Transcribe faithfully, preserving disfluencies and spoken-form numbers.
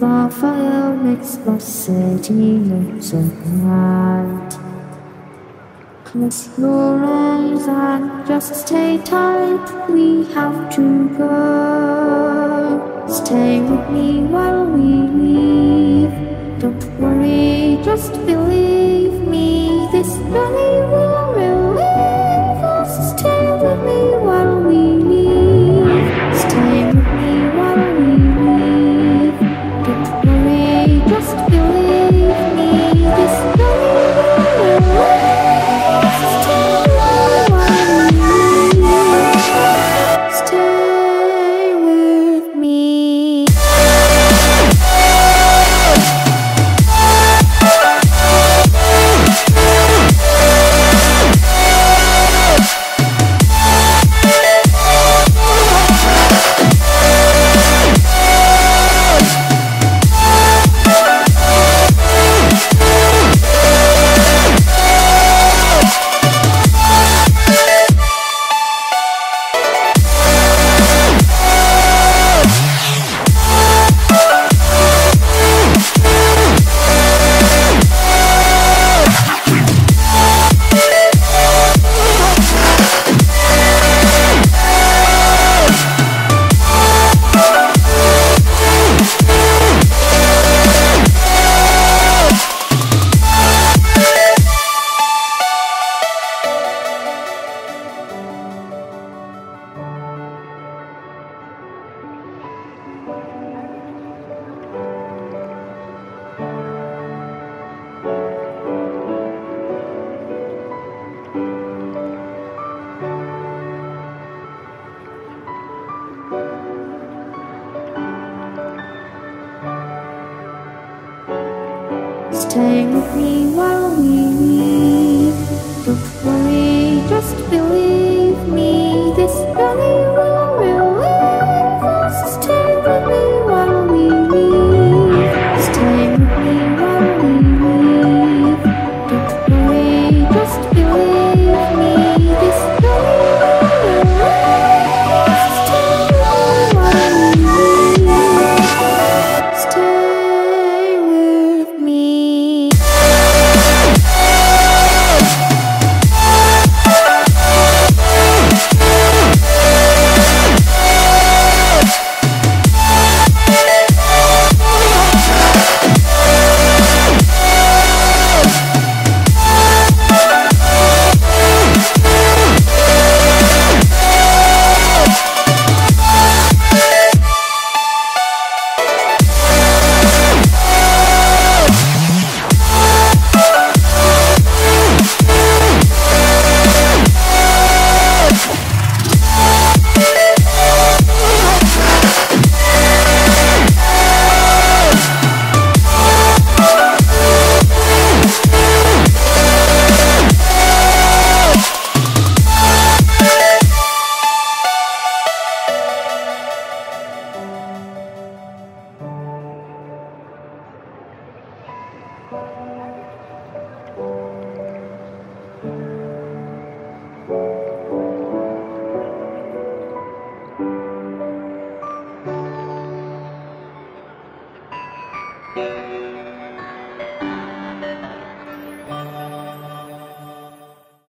và phao next possibility tonight. Close your eyes and just stay tight. We have to go. Stay with me while we leave. Don't worry, just believe me. This journey will relieve us. Stay with me while we leave. Stay with me while we leave. Don't worry, just believe me. This journey will relieve us. Stay with me while we leave. Stay with me. Stay with me while we leave. Don't worry, just believe me. This journey will relieve us. Stay with me while we leave. Stay with me while we leave. Don't worry, just believe me. This journey will relieve us. Stay with me while we leave. Stay. Thank you.